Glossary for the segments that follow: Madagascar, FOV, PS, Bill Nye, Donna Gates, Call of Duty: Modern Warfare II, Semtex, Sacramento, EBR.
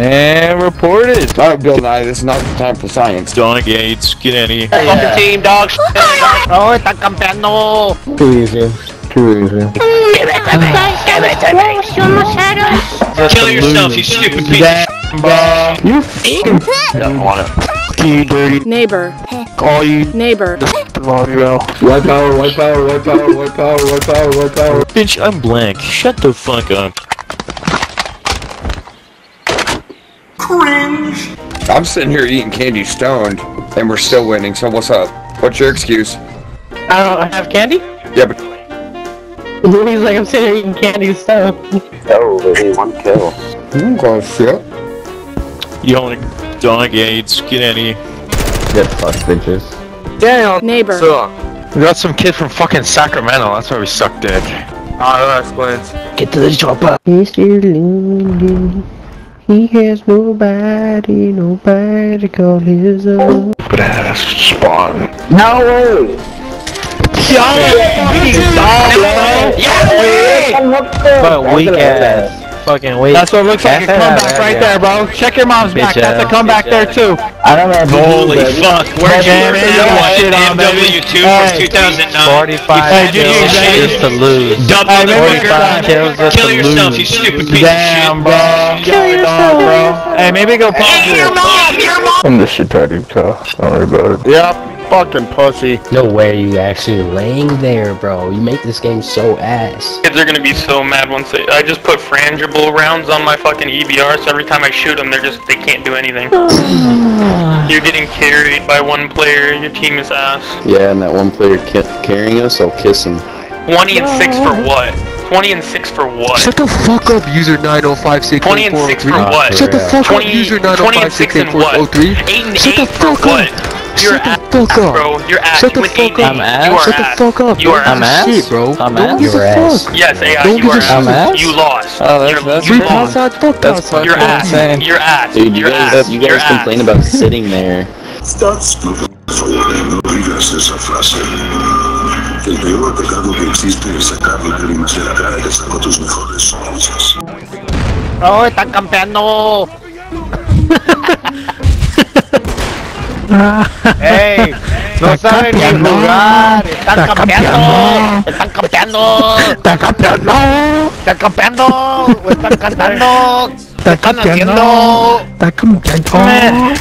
And reported. All right, Bill Nye, this is not the time for science. Donna Gates, get in here. Yeah. Team dogs. Oh, it's a companion. Too easy. Too easy. Give it to me. You almost had us. Kill yourself, you stupid piece of shit. You f***ing don't want it. You dirty neighbor. Call you neighbor. White power, white power, white power, white power, white power, white power. Bitch, I'm blank. Shut the fuck up. Cringe. I'm sitting here eating candy stoned, and we're still winning, so what's up? What's your excuse? I don't have candy? Yeah, but... He's like, I'm sitting here eating candy stoned. Oh, hey, one kill. You got shit. Donna Gates, get in here. Get fucked, bitches. Damn, neighbor. So, we got some kid from fucking Sacramento, that's why we suck dick. Ah, oh, that explains. Get to the chopper. Mr. London, he has nobody, nobody to call his own. Badass spawn. No! But weak ass. Fucking weak. That's what it looks like, a comeback right there, bro. Check your mom's back, that's a comeback there too. I don't know. Holy fuck, we're jamming that shit on MW2 from 2009. 45 kills us to lose. Double the bigger. Kill yourself, you stupid piece of shit. Damn, bro. Kill yourself, bro. Hey, maybe go pause your mom, I'm the shit party, so don't worry about it. Yep, fucking pussy. No way are you actually laying there, bro. You make this game so ass. Kids are gonna be so mad once they- I just put frangible rounds on my fucking EBR, so every time I shoot them, they're just- they can't do anything. You're getting carried by one player, your team is ass. Yeah, and that one player carrying us, I'll kiss him. 20 and 6 for what? 20 and 6 for what? Shut the fuck up, user 9056843. 20 and 6 for what? Shut the fuck up, user 9056843. 8 and 8 for what? You're ass, bro. You're ass. Shut the fuck up. I'm ass. Shut the fuck up. You are ass. Shit, bro. I'm ass. You're ass. Yes, AI, you are ass. You lost. You lost. You're ass. You're ass. Dude, you guys complain about sitting there. Stop stupid. El peor pecado que existe es sacar lágrimas de la cara que sacó tus mejores sonrisas. ¡Oh, están campeando! ¡Ey! ¡No saben ni jugar! ¡Están campeando! ¡Están campeando! ¡Están campeando! ¡Están campeando! ¡Están cantando! ¡Están haciendo! ¡Están campeando!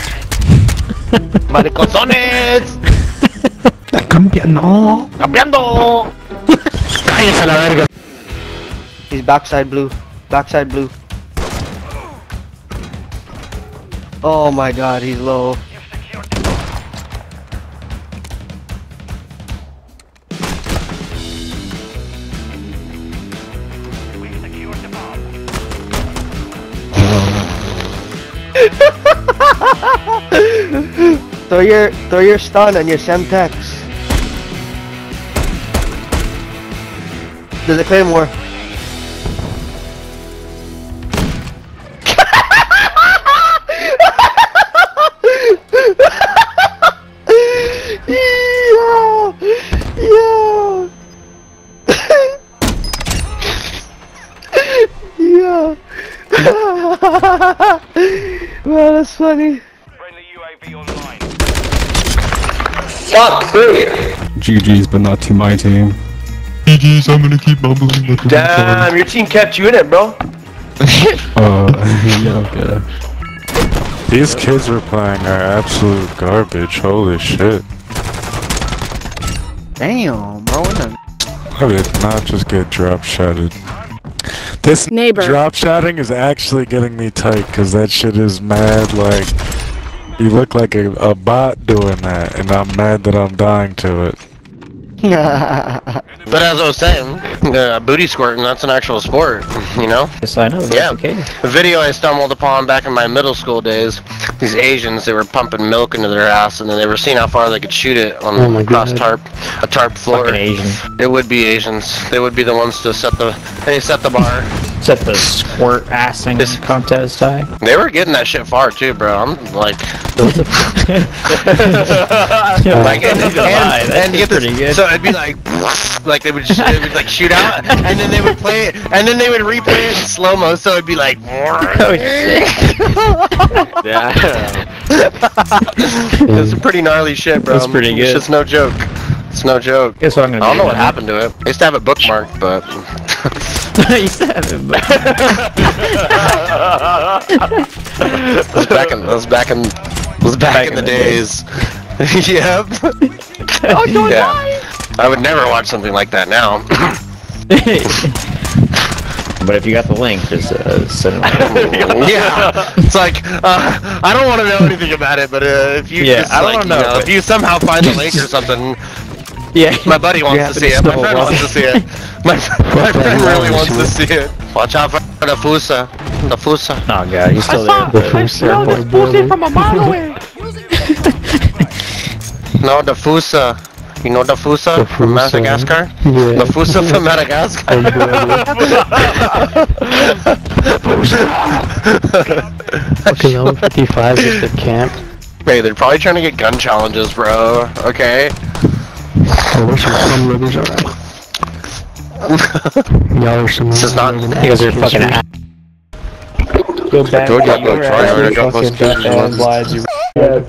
¡Maricosones! Está cambiando. Cambiando. Cállese a la verga. He's backside blue. Backside blue. Oh my god, he's low. Throw your stun and your Semtex. There's a claymore. Yeah. Yeah. Wow, that's funny. Friendly UAV online. Fuck me! GG's, but not to my team. GG's, I'm gonna keep bubbling with the damn, your team kept you in it, bro. Yeah, okay. These kids we're playing are absolute garbage, holy shit. Damn, bro, what the- I did not just get drop-shotted. This neighbor drop shotting is actually getting me tight, cause that shit is mad. Like, you look like a bot doing that, and I'm mad that I'm dying to it. But as I was saying, booty squirting, that's an actual sport, you know? Yes, I know. Yeah. Okay. A video I stumbled upon back in my middle school days, these Asians, they were pumping milk into their ass, and then they were seeing how far they could shoot it on a tarp floor. Fucking Asians. It would be Asians. They would be the ones to set the bar. Set the squirt assing this contest tie. They were getting that shit far too, bro. I'm like... yeah, like, and you get this, so it'd be like... like they would, they would like shoot out, and then they would play it, and then they would replay it in slow mo, so it'd be like. Oh, shit. Yeah. It's pretty gnarly shit, bro. That's pretty good. It's just no joke. It's no joke. Guess what I'm gonna do. I don't know what happened to it. I used to have it bookmarked, but. I used to have it bookmarked. That was back in the days. Yep. Oh, yeah. I would never watch something like that now. But if you got the link, just send it. Yeah, it's like I don't want to know anything about it, but if you just, I don't know, if you somehow find the link or something, yeah, my buddy wants to see it. My friend wants to see it. My friend really wants to see it. Watch out for the Fusa, the Fusa. Oh god, he's still there. I smell this pussy from a mile away. No, the Fusa. You know the Fusa, from Madagascar? Yeah. The Fusa from Madagascar? Okay, level 55 is the camp. Wait, they're probably trying to get gun challenges, bro. Okay. I wish some ribbons are right. Y'all are some ribbons. This is not. You guys are fucking ass. Go back to your fucking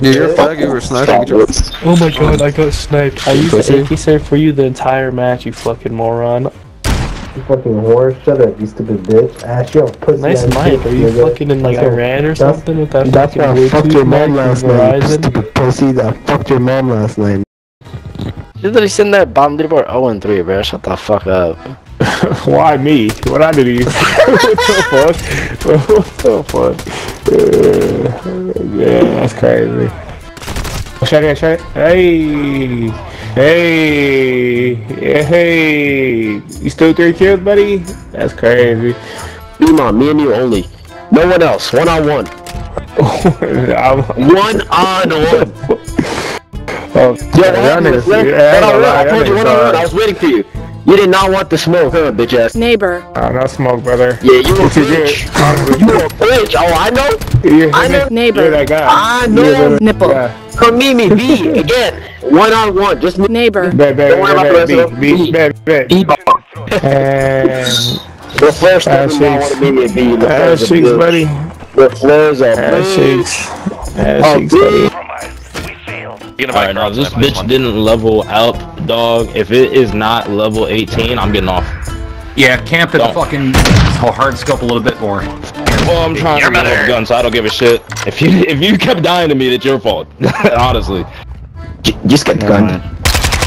dude, you're fucking were sniping. Oh my god, I got sniped. I used to AK serve for you the entire match, you fucking moron. You fucking whore, shut up, you stupid bitch. Ash, yo, pussy. Nice mic, are you fucking in like Iran or something with that fucking way too? That's why I fucked your mom last night, stupid pussy. I fucked your mom last night. You literally send that bomb leaderboard 0-3, bro. Shut the fuck up. Why me? What I do to you? What the fuck? What the fuck? Yeah, that's crazy. Shut it. Hey. You still 3 kills, buddy? That's crazy. Elon, me and you only. No one else. 1-on-1. One on one. Oh, yeah, I told you 1-on-1. I was waiting for you. You did not want the smoke, huh, bitch ass? Neighbor. Not smoke, brother. Yeah, you a bitch. You a bitch. Oh, I know. You're neighbor. You're that guy. I know. Nipple. Kamimi B again. 1-on-1. Just neighbor. B. The first time I want to meet B. Ass cheeks, buddy. The flares are ass cheeks. Ass cheeks, buddy. Alright, no, this bitch didn't level up, dog. If it is not level 18, I'm getting off. Yeah, camp it fucking hard scope a little bit more. Well, I'm trying to get a gun, so I don't give a shit. If you kept dying to me, it's your fault. Honestly. Just get the gun.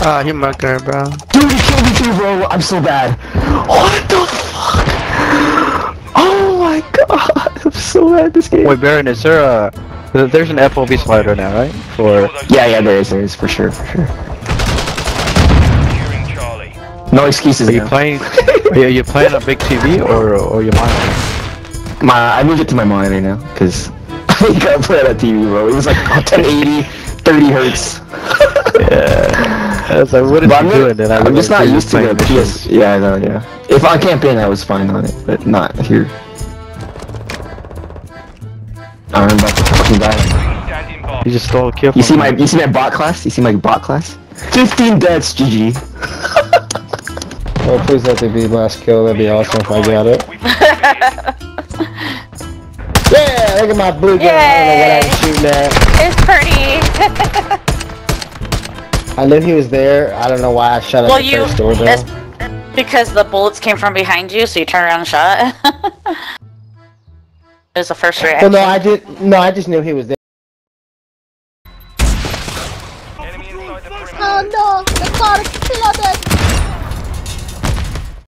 Ah, you mucker, bro. Dude, he killed me too, bro. I'm so bad. What the fuck? Oh my god. I'm so bad at this game. Wait, Baron, is there a... There's an FOV slide right now, right? For yeah, there is for sure. No excuses. Are you playing? are you playing a big TV or your monitor? I moved it to my monitor now because you gotta play on TV, bro. It was like 1080, 30 hertz. Yeah. I was like, what are you doing? And I'm just not used to the PS. Yeah, I know. Yeah. If I campaigned, I was fine on it, but not here. I'm about to fucking die. You just stole a kill. You see my bot class? You see my bot class? 15 deaths, GG. Oh, please let that be the last kill. That'd be awesome if I got it. Yeah, look at my blue gun. I don't know what I'm shooting at. It's pretty. I knew he was there. I don't know why I shot at the first door though. That's because the bullets came from behind you, so you turned around and shot. It was the first reaction. Well, I just knew he was there. Oh no! The car exploded!